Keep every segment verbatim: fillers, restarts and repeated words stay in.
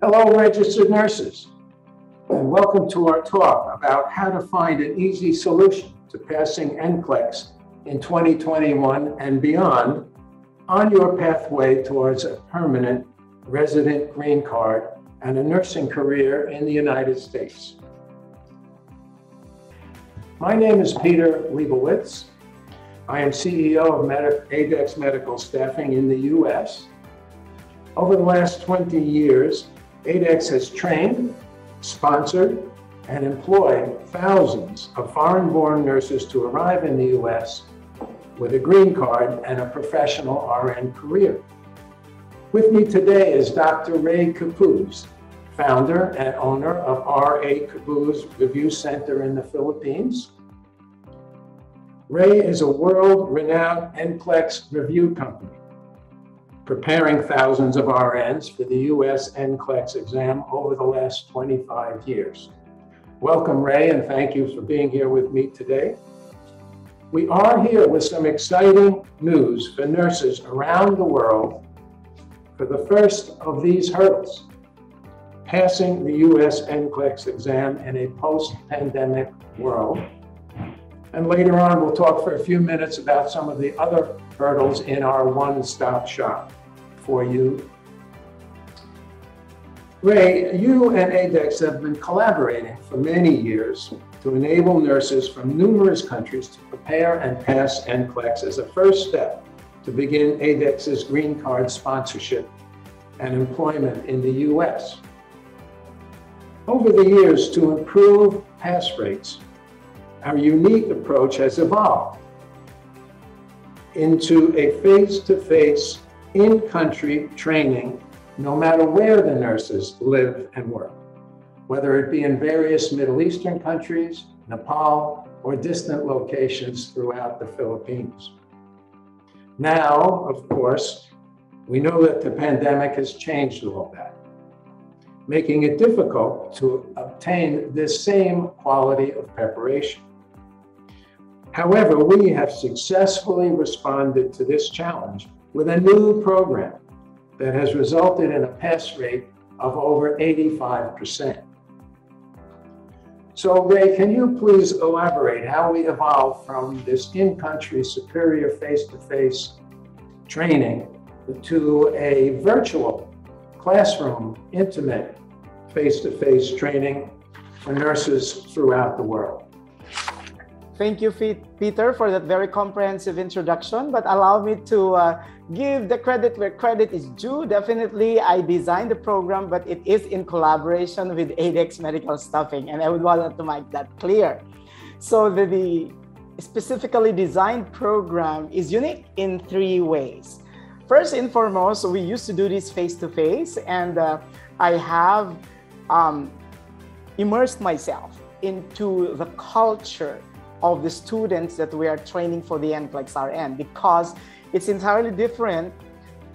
Hello, registered nurses, and welcome to our talk about how to find an easy solution to passing N C L E X in twenty twenty-one and beyond on your pathway towards a permanent resident green card and a nursing career in the United States. My name is Peter Leibowitz. I am C E O of ADEX Medical Staffing in the U S. Over the last twenty years, ADEX has trained, sponsored, and employed thousands of foreign-born nurses to arrive in the U S with a green card and a professional R N career. With me today is Doctor Ray Gapuz, founder and owner of R A Gapuz Review Center in the Philippines. Ray is a world-renowned N C L E X review company, preparing thousands of R Ns for the U S N C L E X exam over the last twenty-five years. Welcome, Ray, and thank you for being here with me today. We are here with some exciting news for nurses around the world for the first of these hurdles, passing the U S N C L E X exam in a post-pandemic world. And later on, we'll talk for a few minutes about some of the other hurdles in our one-stop shop for you. Ray, you and ADEX have been collaborating for many years to enable nurses from numerous countries to prepare and pass N C L E X as a first step to begin ADEX's green card sponsorship and employment in the U S. Over the years, to improve pass rates, our unique approach has evolved into a face-to-face, in-country training, no matter where the nurses live and work, whether it be in various Middle Eastern countries, Nepal, or distant locations throughout the Philippines. Now, of course, we know that the pandemic has changed all that, making it difficult to obtain this same quality of preparation. However, we have successfully responded to this challenge with a new program that has resulted in a pass rate of over eighty-five percent. So, Ray, can you please elaborate how we evolved from this in-country superior face-to-face training to a virtual, classroom, intimate face-to-face training for nurses throughout the world? Thank you, Peter, for that very comprehensive introduction, but allow me to uh, give the credit where credit is due. Definitely, I designed the program, but it is in collaboration with ADEX Medical Staffing, and I would want to make that clear. So the, the specifically designed program is unique in three ways. First and foremost, we used to do this face-to-face, and uh, I have um, immersed myself into the culture of the students that we are training for the N C L E X R N, because it's entirely different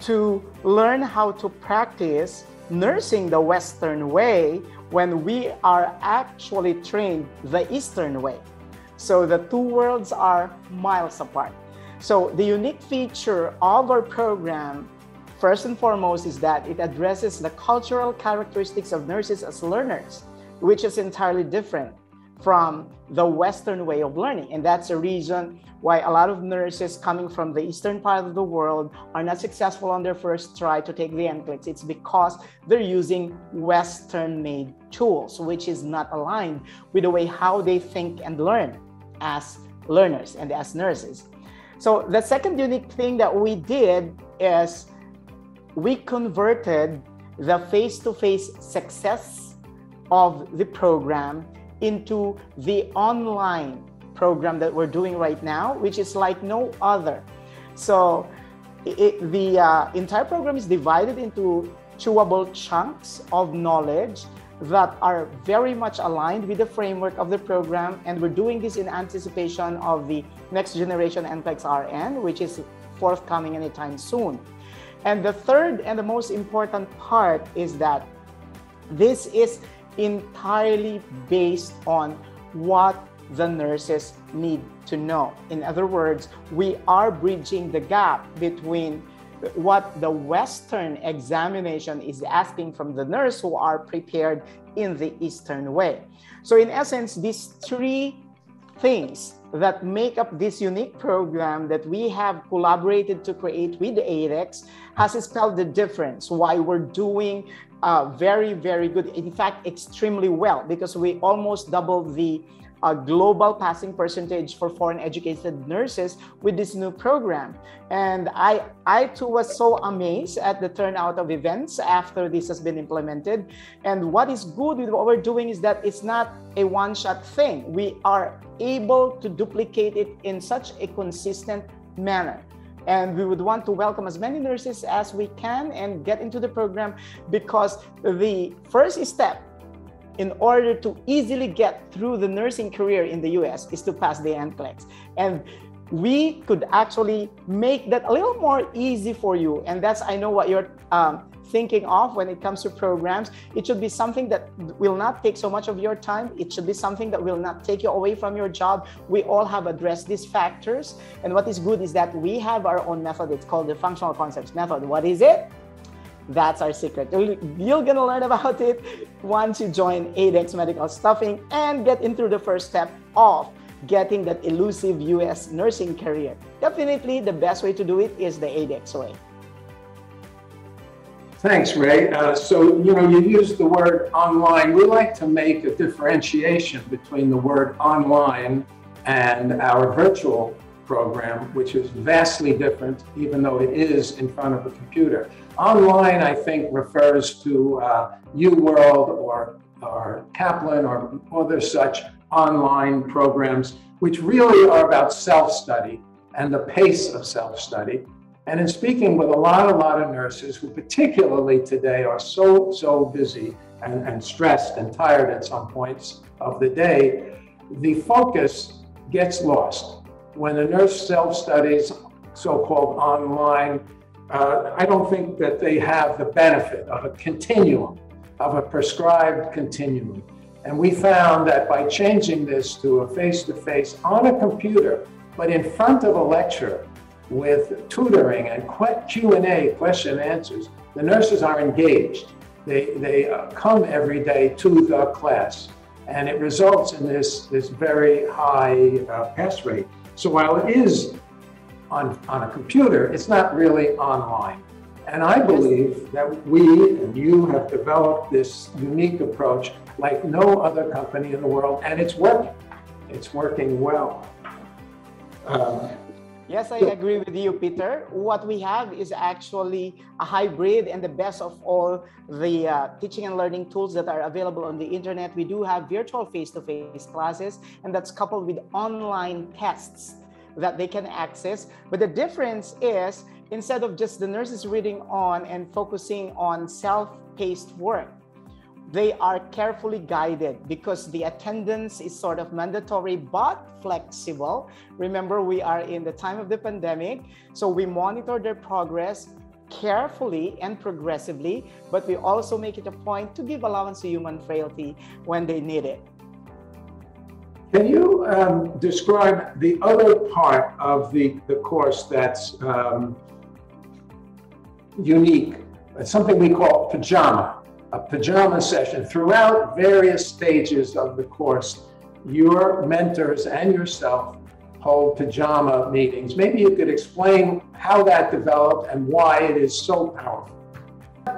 to learn how to practice nursing the Western way when we are actually trained the Eastern way. So the two worlds are miles apart. So the unique feature of our program, first and foremost, is that it addresses the cultural characteristics of nurses as learners, which is entirely different from the Western way of learning. And that's a reason why a lot of nurses coming from the Eastern part of the world are not successful on their first try to take the N C L E X. It's because they're using Western-made tools, which is not aligned with the way how they think and learn as learners and as nurses. So the second unique thing that we did is we converted the face-to-face success of the program into the online program that we're doing right now, which is like no other. So it, the uh, entire program is divided into chewable chunks of knowledge that are very much aligned with the framework of the program, and we're doing this in anticipation of the next generation N C L E X R N, which is forthcoming anytime soon. And the third and the most important part is that this is entirely based on what the nurses need to know. In other words, we are bridging the gap between what the Western examination is asking from the nurse who are prepared in the Eastern way. So in essence, these three things that make up this unique program that we have collaborated to create with ADEX has spelled the difference, why we're doing uh, very, very good, in fact, extremely well, because we almost doubled the uh, global passing percentage for foreign educated nurses with this new program. And I, I too was so amazed at the turnout of events after this has been implemented. And what is good with what we're doing is that it's not a one-shot thing. We are able to duplicate it in such a consistent manner. And we would want to welcome as many nurses as we can and get into the program, because the first step in order to easily get through the nursing career in the U S is to pass the N C L E X. And we could actually make that a little more easy for you. And that's, I know what you're um, thinking of when it comes to programs. It should be something that will not take so much of your time. It should be something that will not take you away from your job. We all have addressed these factors. And what is good is that we have our own method. It's called the Functional Concepts Method. What is it? That's our secret. You're gonna learn about it once you join ADEX Medical Staffing and get into the first step of getting that elusive U S nursing career. Definitely the best way to do it is the ADEX way. Thanks, Ray. Uh, so, you know, you used the word online. We like to make a differentiation between the word online and our virtual program, which is vastly different, even though it is in front of a computer. Online, I think, refers to uh, UWorld or, or Kaplan or other such online programs, which really are about self-study and the pace of self-study. And in speaking with a lot, a lot of nurses who particularly today are so, so busy and, and stressed and tired at some points of the day, the focus gets lost. When a nurse self-studies, so-called online, uh, I don't think that they have the benefit of a continuum, of a prescribed continuum. And we found that by changing this to a face-to-face on a computer, but in front of a lecturer, with tutoring and Q and A, question and answers, the nurses are engaged. They, they uh, come every day to the class, and it results in this, this very high uh, pass rate. So while it is on, on a computer, it's not really online. And I believe that we and you have developed this unique approach like no other company in the world, and it's working. It's working well. Um, Yes, I agree with you, Peter. What we have is actually a hybrid and the best of all the uh, teaching and learning tools that are available on the internet. We do have virtual face-to-face classes, and that's coupled with online tests that they can access. But the difference is, instead of just the nurses reading on and focusing on self-paced work, they are carefully guided because the attendance is sort of mandatory but flexible. Remember, we are in the time of the pandemic, so we monitor their progress carefully and progressively, but we also make it a point to give allowance to human frailty when they need it. Can you um, describe the other part of the, the course that's um, unique? It's something we call Pajama. A Pajama session. Throughout various stages of the course, your mentors and yourself hold Pajama meetings. Maybe you could explain how that developed and why it is so powerful.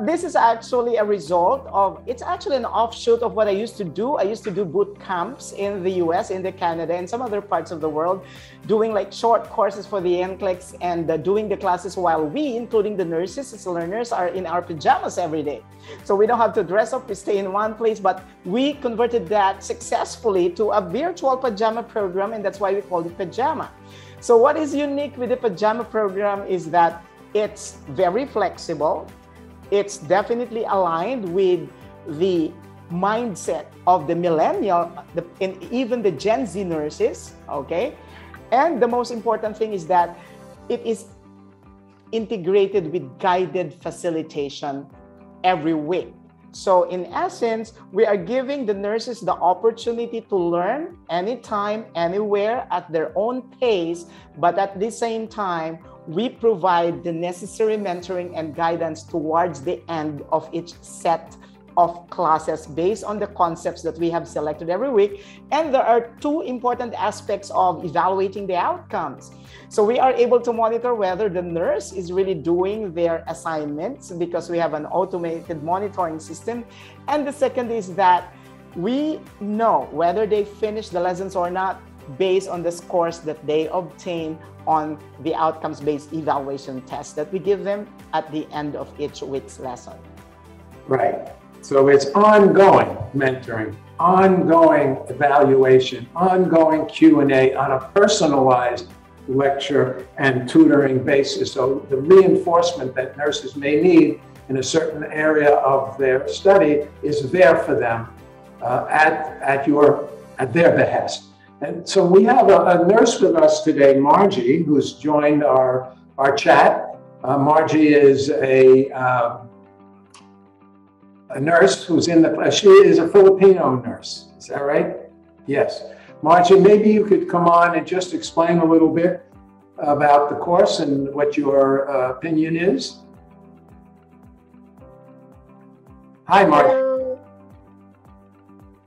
This is actually a result of, it's actually an offshoot of what I used to do. I used to do boot camps in the U S, in the Canada, and some other parts of the world, doing like short courses for the N C L E X and uh, doing the classes while we, including the nurses as learners, are in our pajamas every day. So we don't have to dress up, we stay in one place, but we converted that successfully to a virtual pajama program, and that's why we called it Pajama. So what is unique with the Pajama program is that it's very flexible. It's definitely aligned with the mindset of the millennial the, and even the Gen Z nurses, okay? And the most important thing is that it is integrated with guided facilitation every week. So in essence, we are giving the nurses the opportunity to learn anytime, anywhere, at their own pace, but at the same time, we provide the necessary mentoring and guidance towards the end of each set of classes based on the concepts that we have selected every week. And there are two important aspects of evaluating the outcomes. So we are able to monitor whether the nurse is really doing their assignments because we have an automated monitoring system. And the second is that we know whether they finish the lessons or not based on the scores that they obtain on the outcomes-based evaluation test that we give them at the end of each week's lesson. Right. So it's ongoing mentoring, ongoing evaluation, ongoing Q and A on a personalized lecture and tutoring basis. So the reinforcement that nurses may need in a certain area of their study is there for them uh, at, at, your, at their behest. And so we have a, a nurse with us today, Margie, who's joined our, our chat. Uh, Margie is a... Uh, A nurse who's in the, she is a Filipino nurse, is that right? Yes. Margie, maybe you could come on and just explain a little bit about the course and what your uh, opinion is. Hi, Margie. Hello.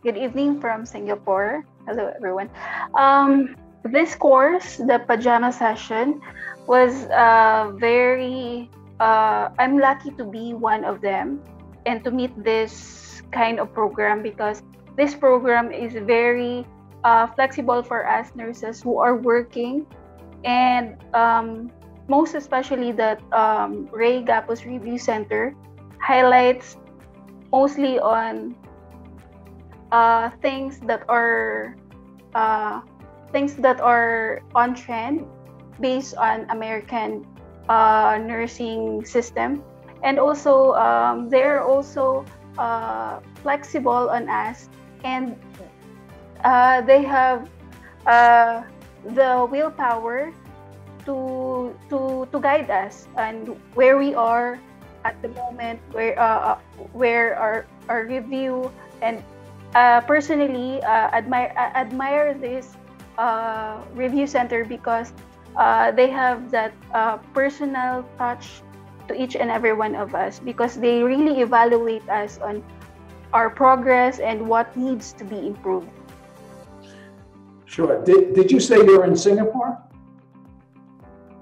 Good evening from Singapore. Hello, everyone. Um, this course, the Pajama session, was uh, very, uh, I'm lucky to be one of them. And to meet this kind of program, because this program is very uh, flexible for us nurses who are working, and um, most especially that um, Ray Gapuz Review Center highlights mostly on uh, things that are uh, things that are on trend based on American uh, nursing system. And also, um, they're also uh, flexible on us, and uh, they have uh, the willpower to to to guide us and where we are at the moment, where uh, where our our review. And uh, personally, uh, admire uh, admire this uh, review center because uh, they have that uh, personal touch to each and every one of us, because they really evaluate us on our progress and what needs to be improved. Sure. Did, did you say you're in Singapore?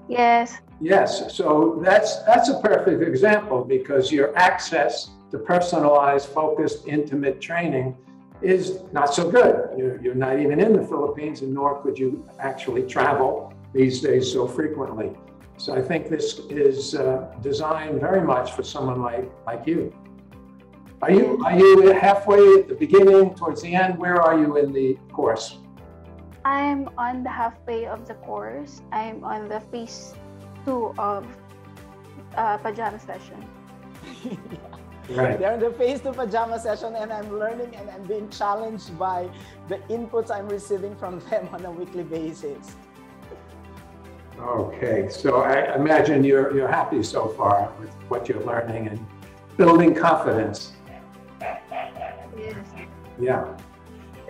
Yes. Yes. So that's that's a perfect example, because your access to personalized, focused, intimate training is not so good. You're, you're not even in the Philippines, and nor could you actually travel these days so frequently. So I think this is uh, designed very much for someone like like you. Are you are you halfway at the beginning, towards the end? Where are you in the course? I'm on the halfway of the course. I'm on the phase two of uh, Pajama session. Right. They're in the phase two Pajama session, and I'm learning and I'm being challenged by the inputs I'm receiving from them on a weekly basis. Okay, so I imagine you're, you're happy so far with what you're learning and building confidence. Yes. Yeah.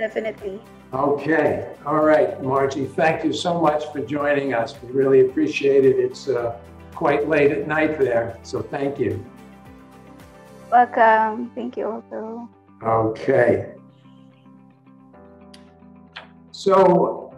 Definitely. Okay. All right, Margie, thank you so much for joining us. We really appreciate it. It's uh, quite late at night there, so thank you. Welcome. Thank you also. Okay. So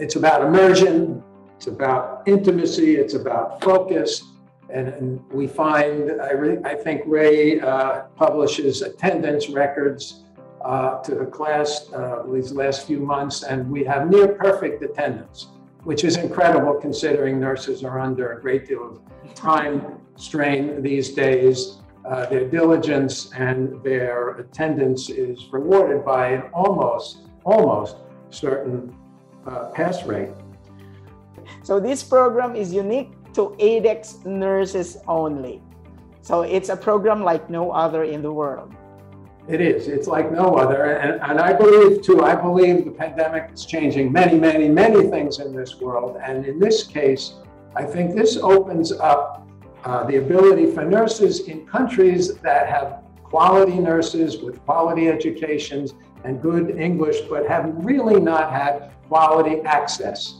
it's about immersion. It's about intimacy, it's about focus, and, and we find, I, re, I think Ray uh, publishes attendance records uh, to the class uh, these last few months, and we have near perfect attendance, which is incredible considering nurses are under a great deal of time strain these days. Uh, their diligence and their attendance is rewarded by an almost, almost certain uh, pass rate. So this program is unique to ADEX nurses only. So it's a program like no other in the world. It is. It's like no other. And, and I believe, too, I believe the pandemic is changing many, many, many things in this world. And in this case, I think this opens up uh, the ability for nurses in countries that have quality nurses with quality educations and good English, but have really not had quality access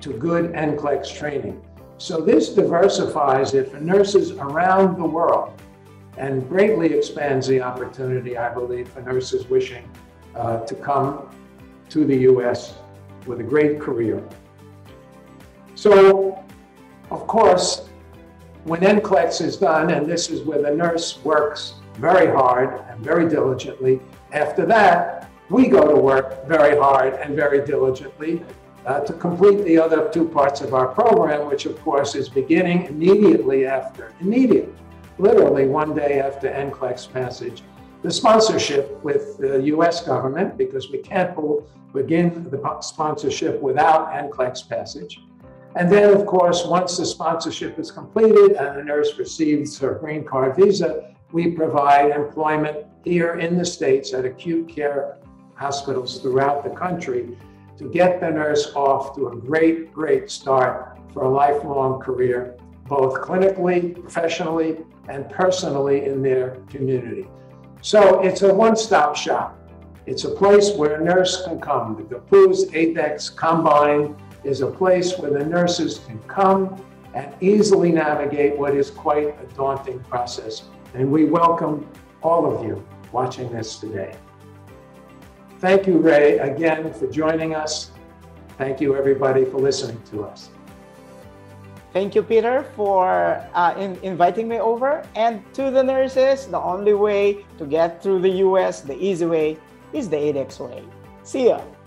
to good N C L E X training. So this diversifies it for nurses around the world and greatly expands the opportunity, I believe, for nurses wishing uh, to come to the U S with a great career. So, of course, when N C L E X is done, and this is where the nurse works very hard and very diligently, after that, we go to work very hard and very diligently uh, to complete the other two parts of our program, which of course is beginning immediately after, immediately, literally one day after N C L E X passage, the sponsorship with the U S government, because we can't begin the sponsorship without N C L E X passage. And then, of course, once the sponsorship is completed and the nurse receives her green card visa, we provide employment here in the States at acute care hospitals throughout the country to get the nurse off to a great, great start for a lifelong career, both clinically, professionally, and personally in their community. So it's a one-stop shop. It's a place where a nurse can come. The Gapuz ADEX Combine is a place where the nurses can come and easily navigate what is quite a daunting process. And we welcome all of you watching this today. Thank you, Ray, again for joining us. Thank you, everybody, for listening to us. Thank you, Peter, for uh, in inviting me over. And to the nurses, the only way to get through the U S the easy way is the ADEX way. See ya.